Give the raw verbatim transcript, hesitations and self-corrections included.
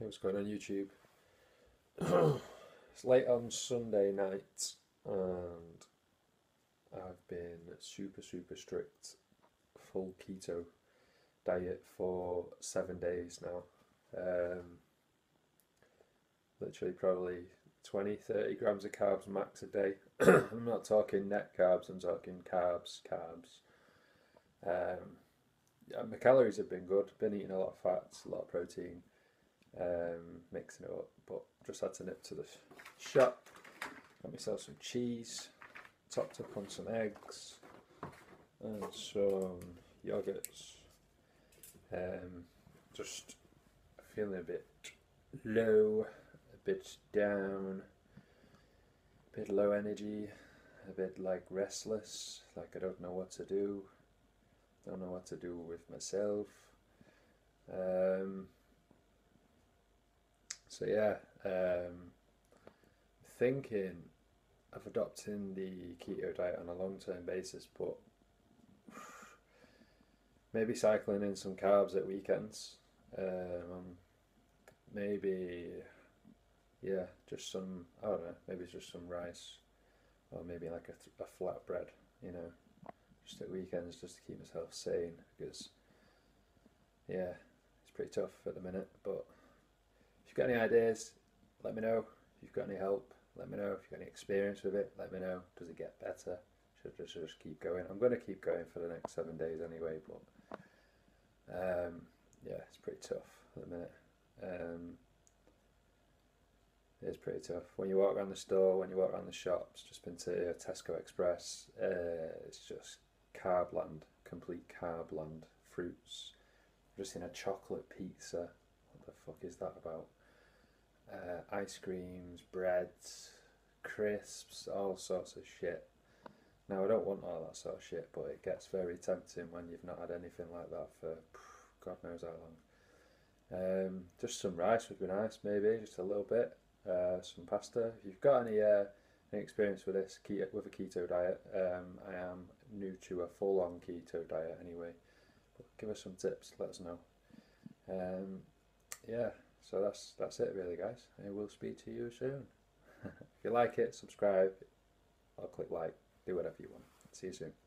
It was going on YouTube. It's late on Sunday night and I've been super super strict, full keto diet for seven days now. Um, literally probably twenty to thirty grams of carbs max a day. I'm not talking net carbs, I'm talking carbs, carbs. Um, yeah, my calories have been good, been eating a lot of fats, a lot of protein, um, mixing it up, but just had to nip to the shop, got myself some cheese, topped up on some eggs and some yoghurts. Um, just feeling a bit low, a bit down, a bit low energy, a bit like restless, like I don't know what to do, don't know what to do with myself. Um, so yeah, um, thinking of adopting the keto diet on a long-term basis, but maybe cycling in some carbs at weekends, um, maybe, yeah, just some, I don't know, maybe it's just some rice, or maybe like a, th a flatbread, you know, just at weekends, just to keep myself sane, because, yeah, it's pretty tough at the minute. But if you've got any ideas, let me know. If you've got any help, let me know. If you've got any experience with it, let me know. Does it get better? Should I just, just keep going? I'm going to keep going for the next seven days anyway, but Um, yeah, it's pretty tough at the minute. Um, it's pretty tough. When you walk around the store, when you walk around the shops, just been to Tesco Express, uh, it's just carb land, complete carb land, fruits. I've just seen a chocolate pizza. What the fuck is that about? Uh, ice creams, breads, crisps, all sorts of shit. Now I don't want all that sort of shit, but it gets very tempting when you've not had anything like that for God knows how long. Um, just some rice would be nice, maybe just a little bit. Uh, some pasta. If you've got any, uh, any experience with this keto, with a keto diet, um, I am new to a full-on keto diet anyway. But give us some tips. Let us know. Um, yeah. So that's that's it really, guys. I will speak to you soon. If you like it, subscribe or click like. Do whatever you want. See you soon.